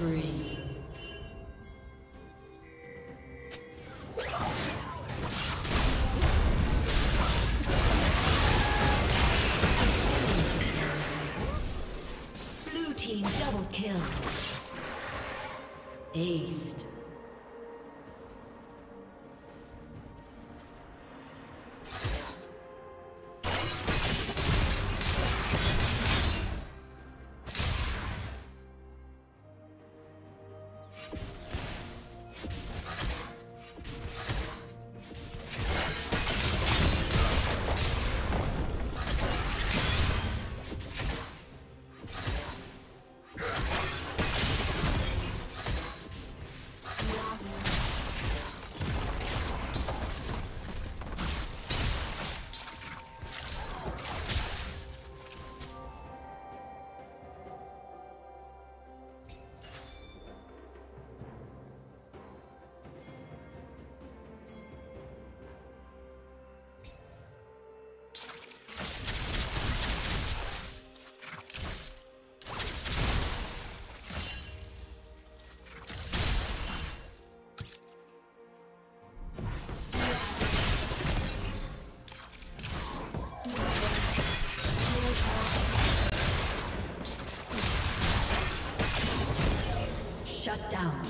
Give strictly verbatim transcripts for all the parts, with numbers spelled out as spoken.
spree. Blue team double kill. Aced. Shut down.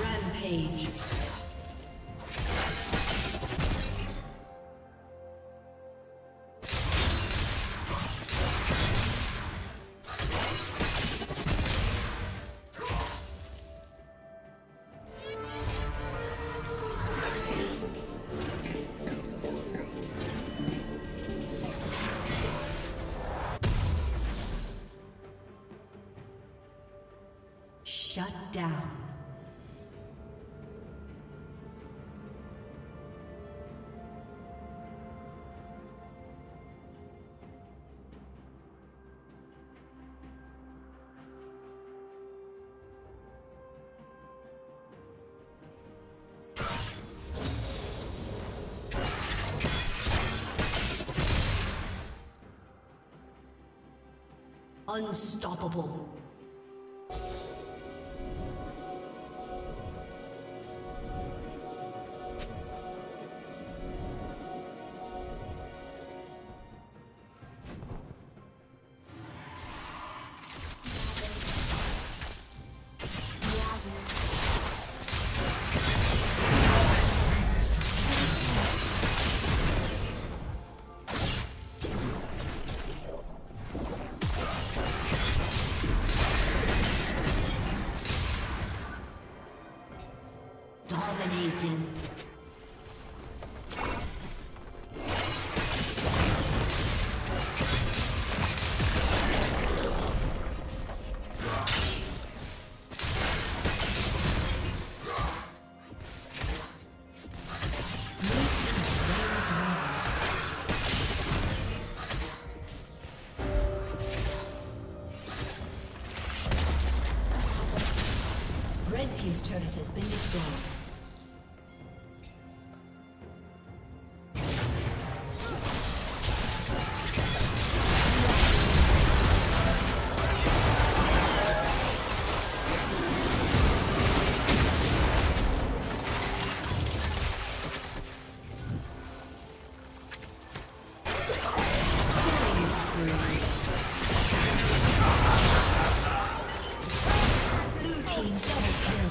Rampage. Shut down. Unstoppable. His turret has been destroyed. Blue team double kill.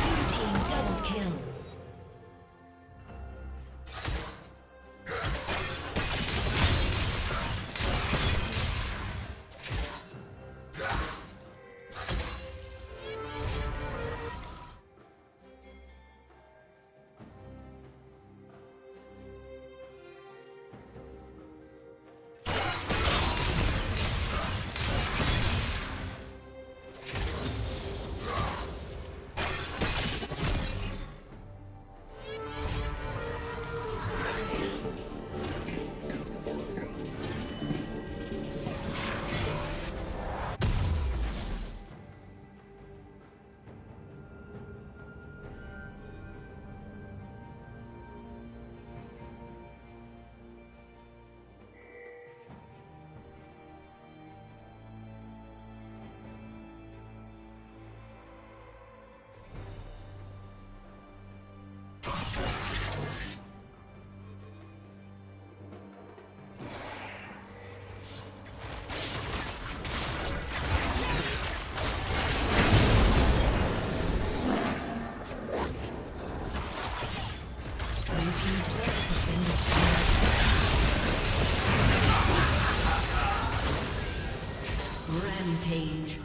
Blue Team double kill. Rampage.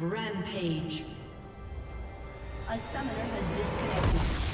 Rampage. A summoner has disconnected.